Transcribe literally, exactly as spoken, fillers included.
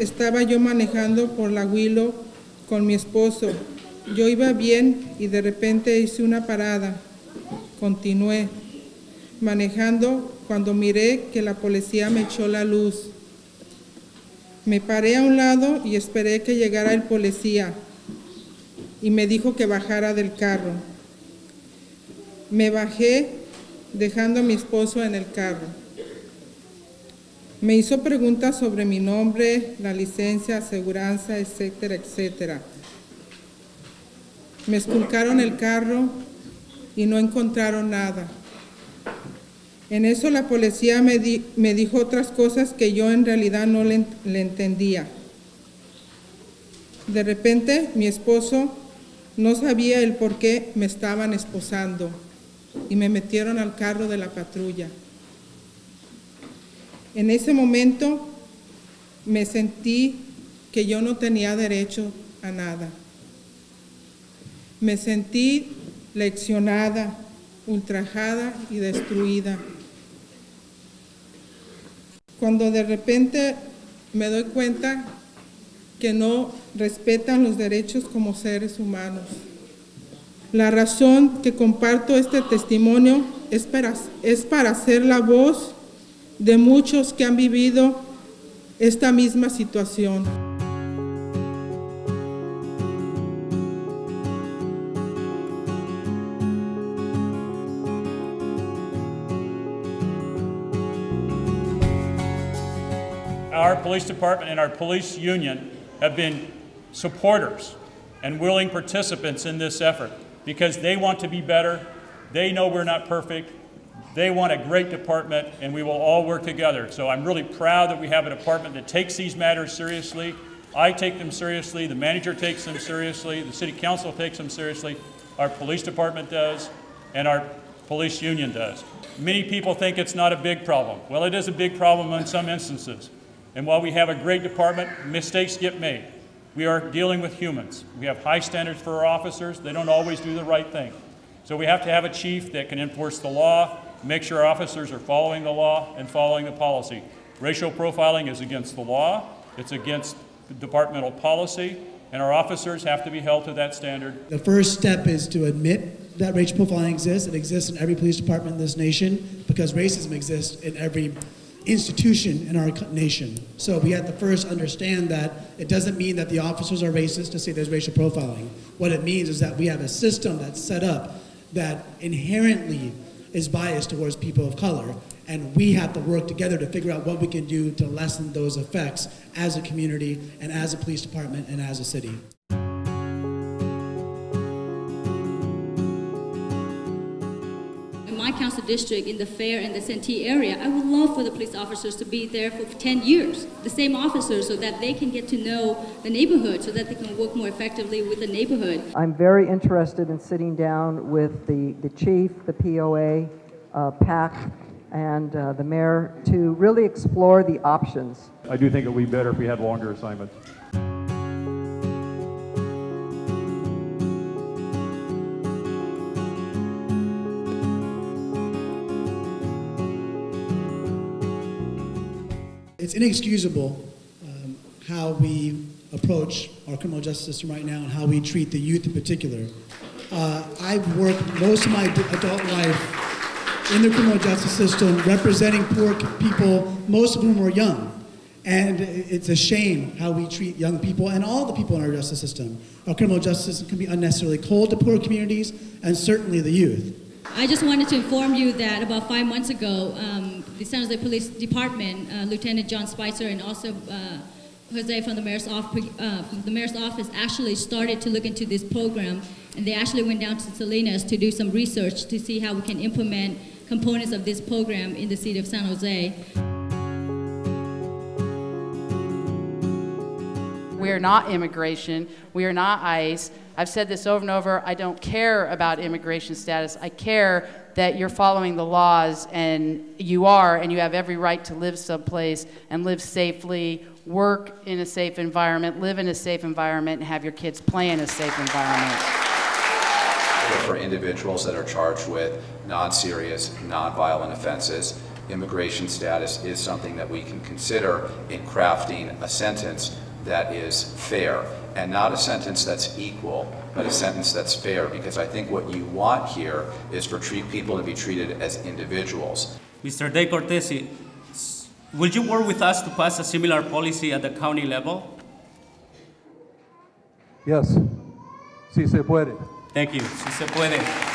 estaba yo manejando por la Willow con mi esposo. Yo iba bien y de repente hice una parada. Continué manejando cuando miré que la policía me echó la luz. Me paré a un lado y esperé que llegara el policía y me dijo que bajara del carro. Me bajé dejando a mi esposo en el carro. Me hizo preguntas sobre mi nombre, la licencia, aseguranza, etcétera, etcétera. Me esculcaron el carro y no encontraron nada. En eso la policía me, di, me dijo otras cosas que yo en realidad no le, le entendía. De repente mi esposo no sabía el por qué me estaban esposando y me metieron al carro de la patrulla. En ese momento me sentí que yo no tenía derecho a nada. Me sentí leccionada, ultrajada y destruida. Cuando de repente me doy cuenta que no respetan los derechos como seres humanos. La razón que comparto este testimonio es para, es para ser la voz de muchos que han vivido esta misma situación. Our police department and our police union have been supporters and willing participants in this effort because they want to be better. They know we're not perfect. They want a great department, and we will all work together. So I'm really proud that we have a department that takes these matters seriously. I take them seriously. The manager takes them seriously. The city council takes them seriously. Our police department does, and our police union does. Many people think it's not a big problem. Well, it is a big problem in some instances. And while we have a great department, mistakes get made. We are dealing with humans. We have high standards for our officers. They don't always do the right thing. So we have to have a chief that can enforce the law, make sure our officers are following the law and following the policy. Racial profiling is against the law. It's against departmental policy. And our officers have to be held to that standard. The first step is to admit that racial profiling exists. It exists in every police department in this nation because racism exists in every institution in our nation. So we have to first understand that it doesn't mean that the officers are racist to say there's racial profiling. What it means is that we have a system that's set up that inherently is biased towards people of color, and we have to work together to figure out what we can do to lessen those effects as a community and as a police department and as a city. My council district in the Fair and the Santee area, I would love for the police officers to be there for ten years, the same officers, so that they can get to know the neighborhood, so that they can work more effectively with the neighborhood. I'm very interested in sitting down with the, the chief, the P O A, uh, PAC, and uh, the mayor to really explore the options. I do think it would be better if we had longer assignments. It's inexcusable um, how we approach our criminal justice system right now and how we treat the youth in particular. Uh, I've worked most of my adult life in the criminal justice system representing poor people, most of whom were young. And it's a shame how we treat young people and all the people in our justice system. Our criminal justice system can be unnecessarily cold to poor communities and certainly the youth. I just wanted to inform you that about five months ago, um, the San Jose Police Department, uh, Lieutenant John Spicer, and also uh, Jose from the, mayor's off, uh, from the mayor's office actually started to look into this program, and they actually went down to Salinas to do some research to see how we can implement components of this program in the city of San Jose. We are not immigration. We are not ICE. I've said this over and over. I don't care about immigration status. I care that you're following the laws, and you are, and you have every right to live someplace and live safely, work in a safe environment, live in a safe environment, and have your kids play in a safe environment. For individuals that are charged with non-serious, non-violent offenses, immigration status is something that we can consider in crafting a sentence that is fair, and not a sentence that's equal, but a sentence that's fair, because I think what you want here is for treat people to be treated as individuals. Mister De Cortesi, would you work with us to pass a similar policy at the county level? Yes. Si se puede. Thank you. Si se puede.